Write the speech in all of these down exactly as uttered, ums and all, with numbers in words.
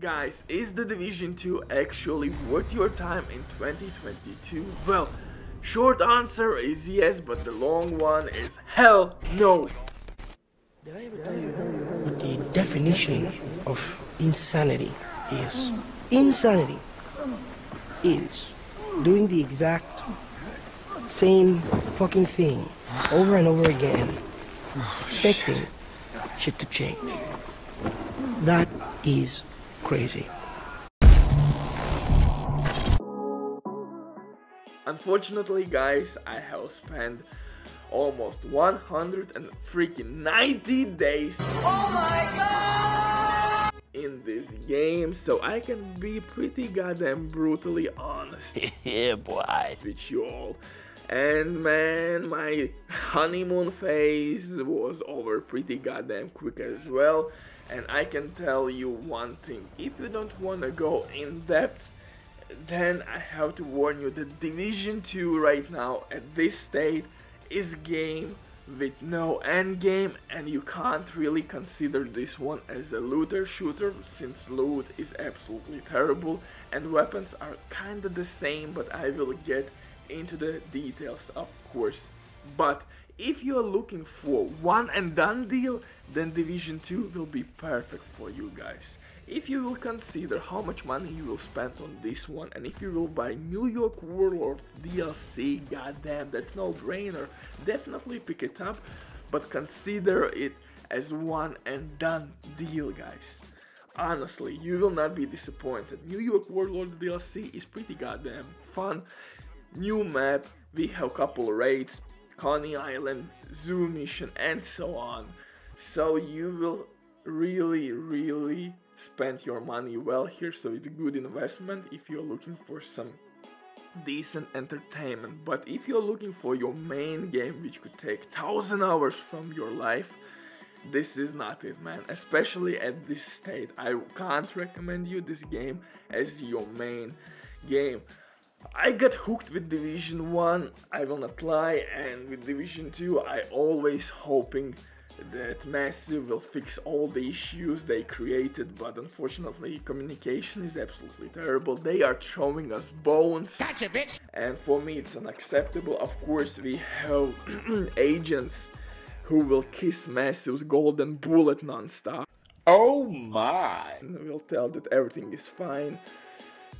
Guys, is The Division two actually worth your time in twenty twenty-two? Well, short answer is yes, but the long one is hell no. Did I ever tell you what the definition of insanity is? Insanity is doing the exact same fucking thing over and over again, expecting shit to change. That is crazy. Unfortunately, guys, I have spent almost one hundred freaking ninety days. Oh my god! In this game, so I can be pretty goddamn brutally honest. Yeah, boy. With you all. And man, my honeymoon phase was over pretty goddamn quick as well. And I can tell you one thing, if you don't want to go in depth, then I have to warn you, the Division two right now at this state is game with no end game, and you can't really consider this one as a looter shooter since loot is absolutely terrible and weapons are kinda the same, but I will get into the details, of course. But if you are looking for one and done deal, then Division two will be perfect for you guys. If you will consider how much money you will spend on this one, and if you will buy New York Warlords D L C, goddamn, that's no brainer, definitely pick it up, but consider it as one and done deal, guys. Honestly, you will not be disappointed. New York Warlords D L C is pretty goddamn fun. New map, we have a couple raids, Coney Island, zoo mission, and so on. So you will really, really spend your money well here, so it's a good investment if you're looking for some decent entertainment. But if you're looking for your main game, which could take thousand hours from your life, this is not it, man. Especially at this state, I can't recommend you this game as your main game. I got hooked with Division one, I will not lie, and with Division two I always hoping that Massive will fix all the issues they created, but unfortunately communication is absolutely terrible. They are throwing us bones. Gotcha, bitch. And for me it's unacceptable. Of course we have agents who will kiss Massive's golden bullet non-stop. Oh my! And we'll tell that everything is fine.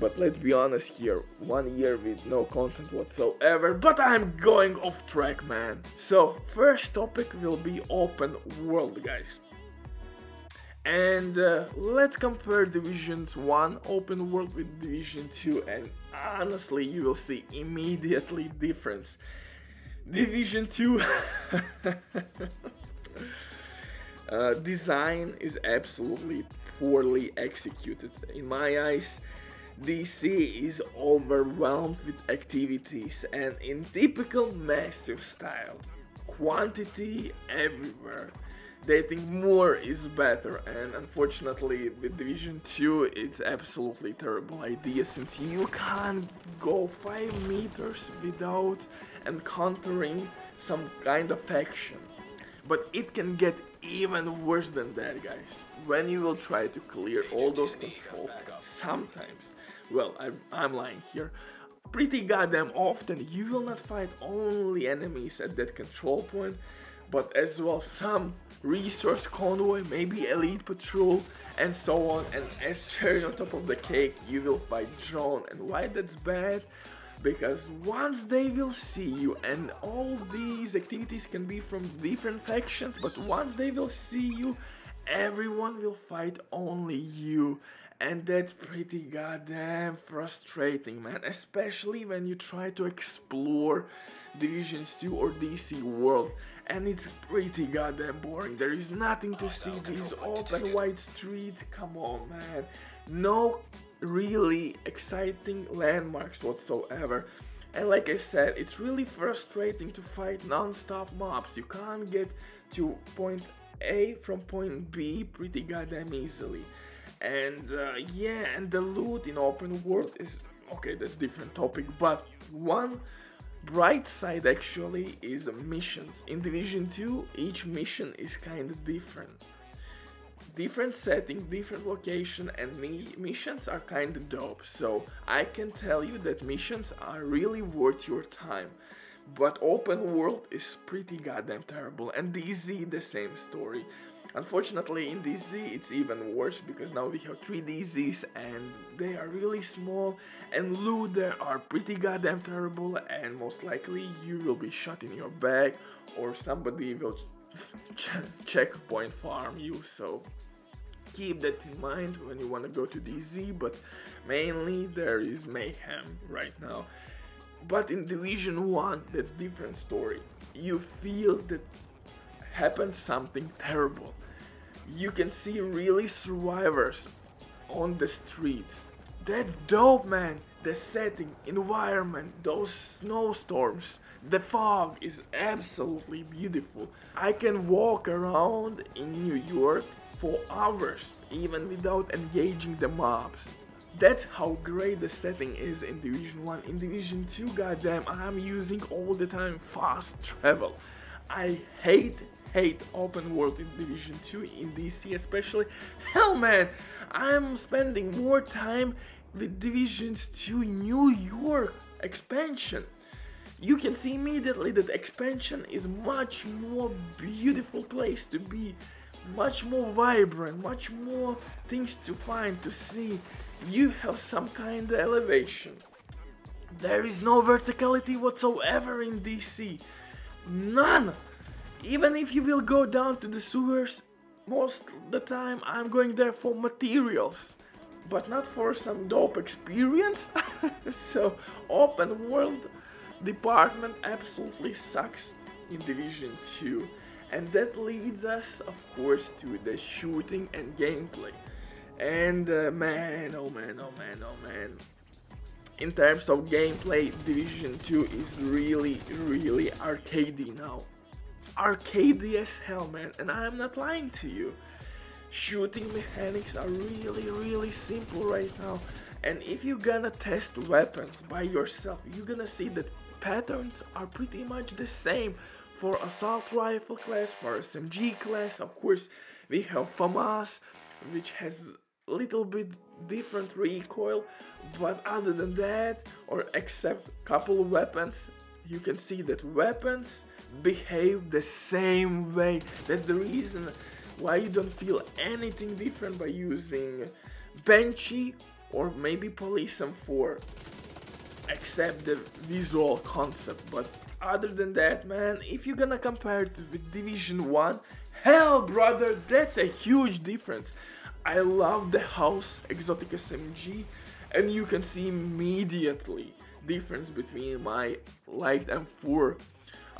But let's be honest here, one year with no content whatsoever, but I'm going off track, man. So, first topic will be open world, guys. And uh, let's compare Divisions one open world with Division two, and honestly, you will see immediately difference. Division two... uh, design is absolutely poorly executed. In my eyes, D C is overwhelmed with activities, and in typical Massive style, quantity everywhere. They think more is better, and unfortunately with Division two it's absolutely terrible idea, since you can't go five meters without encountering some kind of action. But it can get even worse than that, guys, when you will try to clear all those control points. Sometimes, well, I'm, I'm lying here, pretty goddamn often you will not fight only enemies at that control point, but as well some resource convoy, maybe elite patrol, and so on. And as cherry on top of the cake, you will fight drone. And why that's bad? Because once they will see you, and all these activities can be from different factions, but once they will see you, everyone will fight only you. And that's pretty goddamn frustrating, man, especially when you try to explore Divisions two or D C world, and it's pretty goddamn boring. There is nothing to see, these open wide streets, come on, man, no really exciting landmarks whatsoever. And like I said, it's really frustrating to fight non-stop mobs. You can't get to point A from point B pretty goddamn easily. And uh, yeah, and the loot in open world is okay, that's different topic, but one bright side actually is missions. In Division two each mission is kind of different. different setting, different location, and mi missions are kinda dope, so I can tell you that missions are really worth your time. But open world is pretty goddamn terrible, and D Z the same story. Unfortunately in D Z it's even worse, because now we have three D Zs and they are really small, and loot there are pretty goddamn terrible, and most likely you will be shot in your back or somebody will ch checkpoint farm you, so keep that in mind when you want to go to D Z, but mainly there is mayhem right now. But in Division one that's different story. You feel that happens something terrible. You can see really survivors on the streets. That's dope, man. The setting, environment, those snowstorms, the fog is absolutely beautiful. I can walk around in New York for hours even without engaging the mobs. That's how great the setting is in Division one. In Division two, goddamn, I'm using all the time fast travel. I hate, hate open world in Division two, in D C especially. Hell, man, I'm spending more time with Division two New York expansion. You can see immediately that expansion is much more beautiful place to be. Much more vibrant, much more things to find, to see. You have some kind of elevation. There is no verticality whatsoever in D C. None! Even if you will go down to the sewers, most of the time I'm going there for materials, but not for some dope experience. So open world department absolutely sucks in Division two. And that leads us, of course, to the shooting and gameplay. And uh, man, oh man, oh man, oh man. In terms of gameplay, Division two is really, really arcadey now. Arcadey as hell, man, and I'm not lying to you. Shooting mechanics are really, really simple right now. And if you're gonna test weapons by yourself, you're gonna see that patterns are pretty much the same. For assault rifle class, for S M G class, of course we have FAMAS, which has a little bit different recoil, but other than that, or except couple of weapons, you can see that weapons behave the same way. That's the reason why you don't feel anything different by using Banshee or maybe Police M four, except the visual concept. But other than that, man, if you're gonna compare it with Division one, hell, brother, that's a huge difference. I love the house exotic S M G, and you can see immediately difference between my light M four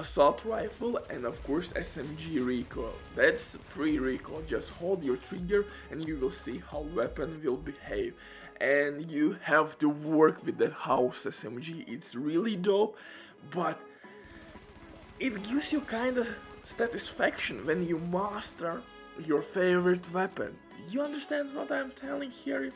assault rifle and of course S M G recoil. That's free recoil, just hold your trigger and you will see how weapon will behave. And you have to work with that house S M G, it's really dope, but it gives you kind of satisfaction when you master your favorite weapon. You understand what I'm telling here?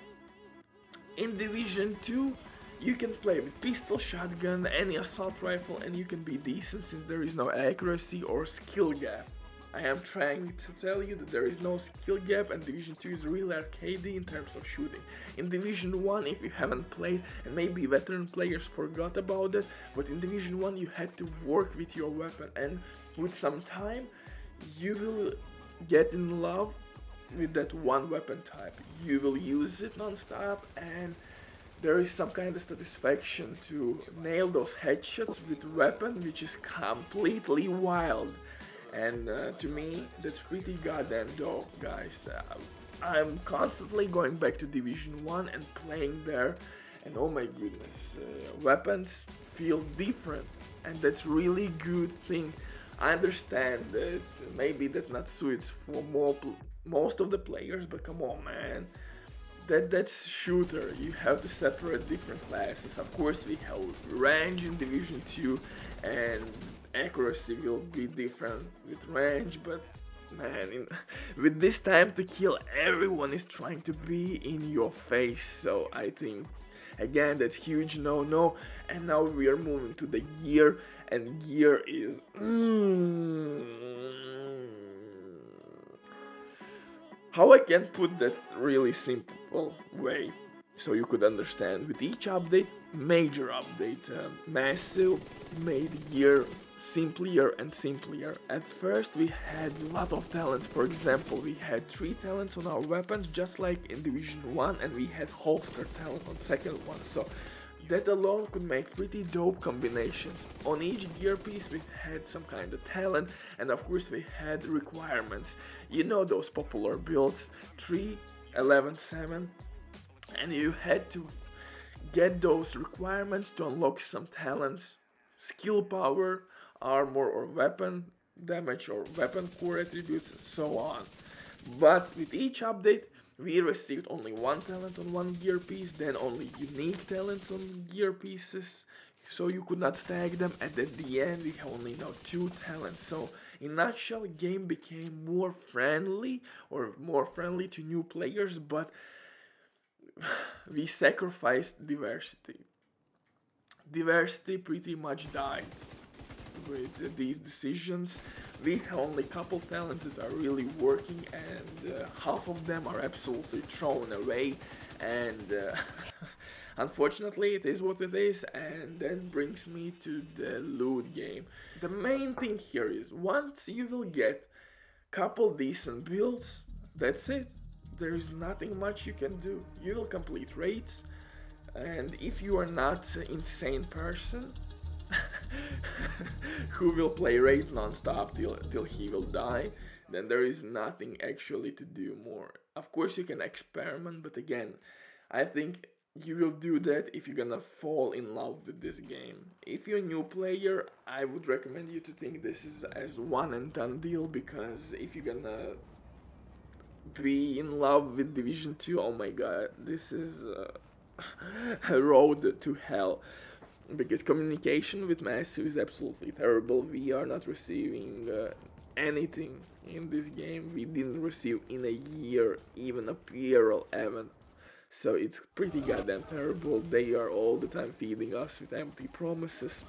In Division two, you can play with pistol, shotgun, any assault rifle, and you can be decent since there is no accuracy or skill gap. I am trying to tell you that there is no skill gap, and Division two is really arcadey in terms of shooting. In Division one, if you haven't played, and maybe veteran players forgot about it, but in Division one you had to work with your weapon, and with some time you will get in love with that one weapon type. You will use it non-stop, and there is some kind of satisfaction to nail those headshots with weapon which is completely wild. And uh, to me, that's pretty goddamn dope, guys. Uh, I'm constantly going back to Division one and playing there, and oh my goodness, uh, weapons feel different, and that's really good thing. I understand that maybe that not suits for more most of the players, but come on, man. That, that's shooter, you have to separate different classes. Of course we have range in Division two, and accuracy will be different with range, but man, in, with this time to kill, everyone is trying to be in your face, so I think again that's huge no-no. And now we are moving to the gear, and gear is mm, How I can put that really simple way, so you could understand. With each update, major update, uh, Massive made year simpler and simpler. At first we had a lot of talents. For example, we had three talents on our weapons, just like in Division one, and we had holster talent on second one, so that alone could make pretty dope combinations. On each gear piece we had some kind of talent, and of course we had requirements. You know those popular builds, three, eleven, seven, and you had to get those requirements to unlock some talents, skill power, armor or weapon damage or weapon core attributes, and so on. But with each update we received only one talent on one gear piece, then only unique talents on gear pieces, so you could not stack them, and at the end we only know two talents. So in a nutshell, game became more friendly or more friendly to new players, but we sacrificed diversity. Diversity pretty much died with these decisions. We have only a couple talents that are really working, and uh, half of them are absolutely thrown away, and uh, unfortunately it is what it is. And that brings me to the loot game. The main thing here is, once you will get couple decent builds, that's it. There is nothing much you can do. You will complete raids, and if you are not an insane person who will play raids non-stop till, till he will die, then there is nothing actually to do more. Of course you can experiment, but again, I think you will do that if you're gonna fall in love with this game. If you're a new player, I would recommend you to think this is as one and done deal, because if you're gonna be in love with Division two, oh my god, this is uh, a road to hell. Because communication with Massive is absolutely terrible. We are not receiving uh, anything in this game. We didn't receive in a year even a P R L event. So it's pretty goddamn terrible. They are all the time feeding us with empty promises.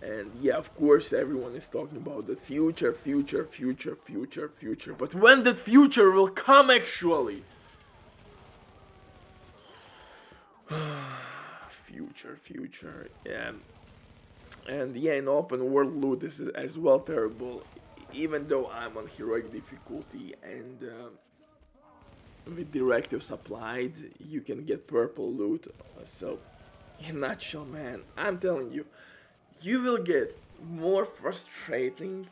And yeah, of course everyone is talking about the future, future, future, future, future. But when that future will come actually? Future, future, yeah. And yeah, in open world loot this is as well terrible, even though I'm on heroic difficulty, and uh, with directives applied you can get purple loot. So in a nutshell, man, I'm telling you, you will get more frustrating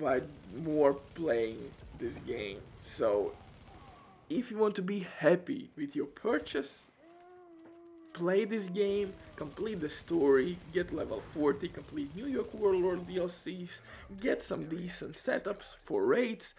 by more playing this game. So if you want to be happy with your purchase, play this game, complete the story, get level forty, complete New York Warlord D L Cs, get some decent setups for raids,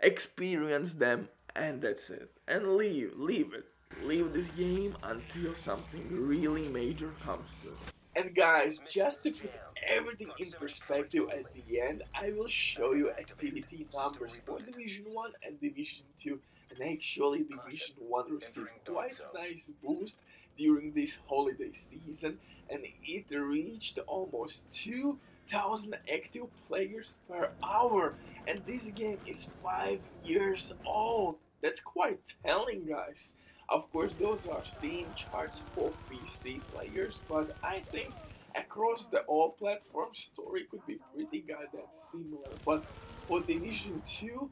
experience them, and that's it. And leave, leave it. Leave this game until something really major comes to it. And guys, just to put everything in perspective at the end, I will show you activity numbers for Division one and Division two. And actually Division one received quite a nice boost during this holiday season, and it reached almost two thousand active players per hour, and this game is five years old. That's quite telling, guys. Of course those are Steam charts for P C players, but I think across the all platform story could be pretty goddamn similar. But for Division two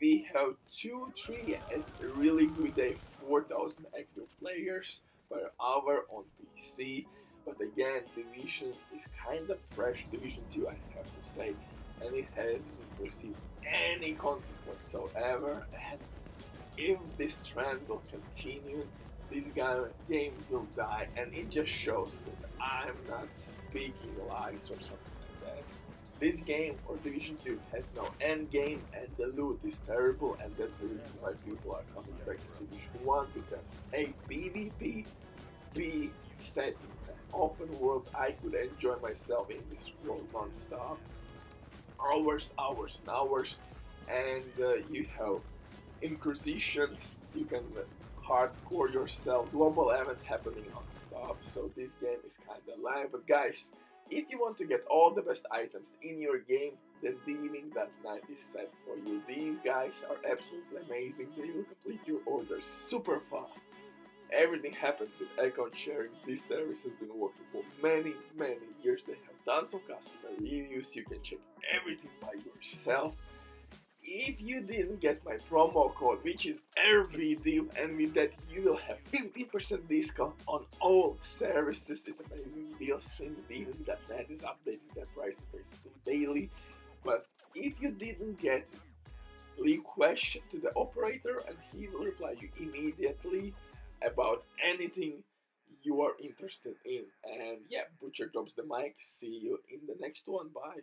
we have two, three and a really good day, four thousand active players per hour on P C. But again, Division is kind of fresh, Division two I have to say, and it hasn't received any content whatsoever. And if this trend will continue, this game will die, and it just shows that I'm not speaking lies or something like that. This game, or Division two, has no end game, and the loot is terrible, and that's the reason why people are coming back to Division one, because A, PvP, B, setting an open world. I could enjoy myself in this world non-stop, hours, hours and hours, and uh, you have Inquisitions, you can hardcore yourself, global events happening non-stop, so this game is kinda live. But guys, if you want to get all the best items in your game, The diving dot net is set for you. These guys are absolutely amazing. They will complete your order super fast. Everything happens with account sharing. This service has been working for many, many years. They have tons of customer reviews. You can check everything by yourself. If you didn't get my promo code, which is R B D I V, and with that you will have fifteen percent discount on all services. It's amazing deal since dving dot net is updating their price basically daily. But if you didn't get it, request to the operator and he will reply you immediately about anything you are interested in. And yeah, Butcher drops the mic. See you in the next one. Bye.